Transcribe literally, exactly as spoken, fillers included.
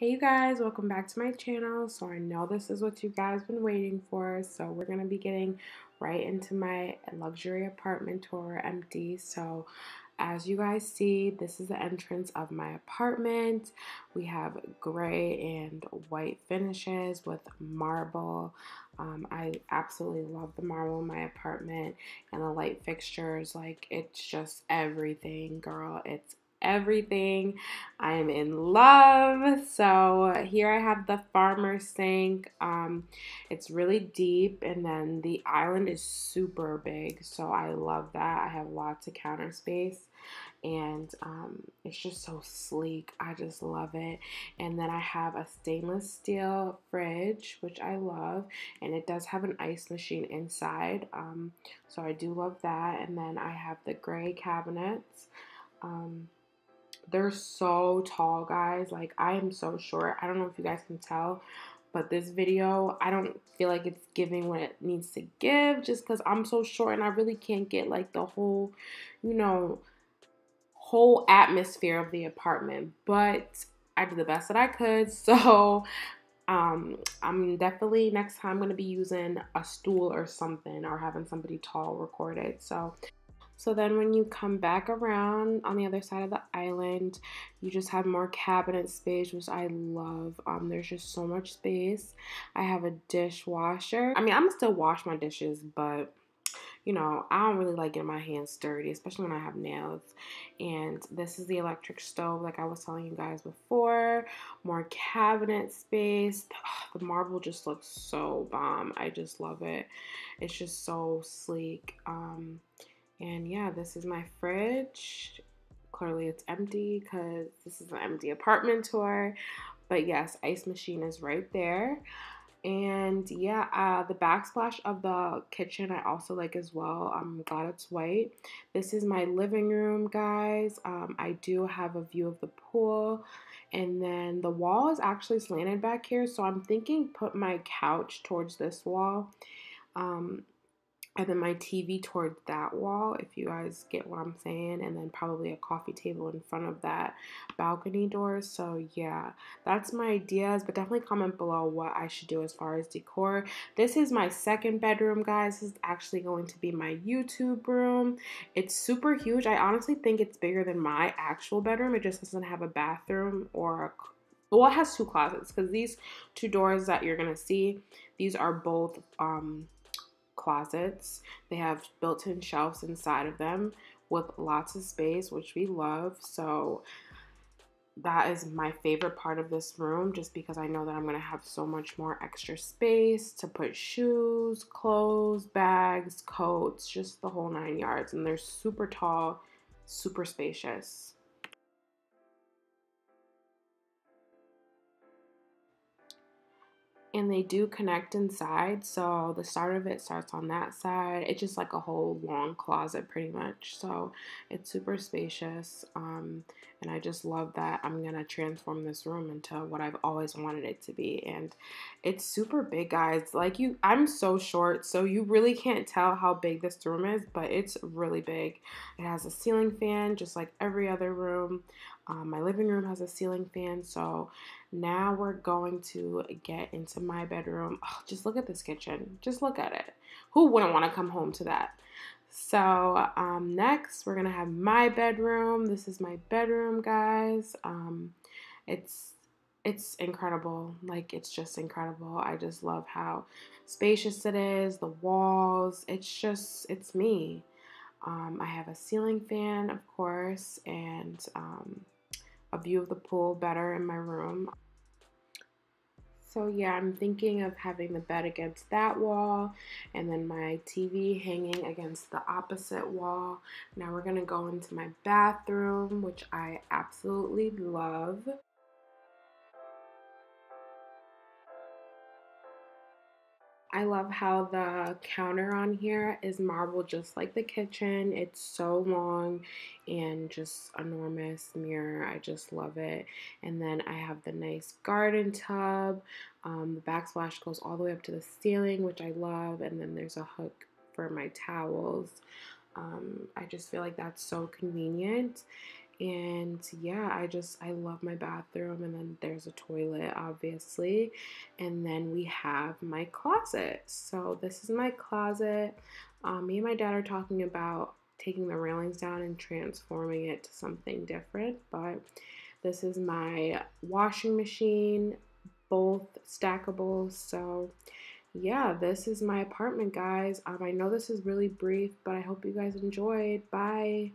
Hey you guys, welcome back to my channel. So I know this is what you guys been waiting for, so we're gonna be getting right into my luxury apartment tour empty. So as you guys see, this is the entrance of my apartment. We have gray and white finishes with marble. Um, I absolutely love the marble in my apartment and the light fixtures. Like, it's just everything, girl. It's everything. I am in love. So here I have the farmer sink. Um, it's really deep, and then the island is super big, so I love that. I have lots of counter space, and um, it's just so sleek. I just love it. And then I have a stainless steel fridge, which I love, and it does have an ice machine inside, um, so I do love that. And then I have the gray cabinets. um, They're so tall, guys. Like, I am so short. I don't know if you guys can tell, but this video, I don't feel like it's giving what it needs to give just because I'm so short and I really can't get, like, the whole, you know, whole atmosphere of the apartment. But I did the best that I could. So um, I'm definitely, next time, going to be using a stool or something, or having somebody tall record it. So... So then when you come back around on the other side of the island, you just have more cabinet space, which I love. Um, there's just so much space. I have a dishwasher. I mean, I'm still wash my dishes, but, you know, I don't really like getting my hands dirty, especially when I have nails. And this is the electric stove, like I was telling you guys before. More cabinet space. Ugh, the marble just looks so bomb. I just love it. It's just so sleek. Um... And yeah, this is my fridge. Clearly it's empty because this is an empty apartment tour. But yes, ice machine is right there. And yeah, uh, the backsplash of the kitchen I also like as well. I'm glad it's white. This is my living room, guys. Um, I do have a view of the pool. And then the wall is actually slanted back here. So I'm thinking put my couch towards this wall. Um... And then my T V towards that wall, if you guys get what I'm saying. And then probably a coffee table in front of that balcony door. So yeah, that's my ideas. But definitely comment below what I should do as far as decor. This is my second bedroom, guys. This is actually going to be my YouTube room. It's super huge. I honestly think it's bigger than my actual bedroom. It just doesn't have a bathroom or a... Well, it has two closets, because these two doors that you're going to see, these are both... um. closets. They have built-in shelves inside of them with lots of space, which we love. So that is my favorite part of this room, just because I know that I'm going to have so much more extra space to put shoes, clothes, bags, coats, just the whole nine yards. And they're super tall, super spacious. And they do connect inside, so the start of it starts on that side. It's just like a whole long closet pretty much, so it's super spacious, um, and I just love that I'm going to transform this room into what I've always wanted it to be. And it's super big, guys. Like, you, I'm so short, so you really can't tell how big this room is, but it's really big. It has a ceiling fan, just like every other room. Um, my living room has a ceiling fan, so now we're going to get into my bedroom. Oh, just look at this kitchen. Just look at it. Who wouldn't want to come home to that? So um, next, we're going to have my bedroom. This is my bedroom, guys. Um, it's it's incredible. Like, it's just incredible. I just love how spacious it is. The walls. It's just, it's me. Um, I have a ceiling fan, of course, and... Um, a view of the pool better in my room. So yeah, I'm thinking of having the bed against that wall, and then my T V hanging against the opposite wall. Now we're gonna go into my bathroom, which I absolutely love. I love how the counter on here is marble, just like the kitchen. It's so long and just enormous mirror. I just love it. And then I have the nice garden tub. Um, the backsplash goes all the way up to the ceiling, which I love. And then there's a hook for my towels. Um, I just feel like that's so convenient. And yeah, I just, I love my bathroom. And then there's a toilet, obviously. And then we have my closet. So this is my closet. Um, me and my dad are talking about taking the railings down and transforming it to something different. But this is my washing machine, both stackable. So yeah, this is my apartment, guys. Um, I know this is really brief, but I hope you guys enjoyed. Bye.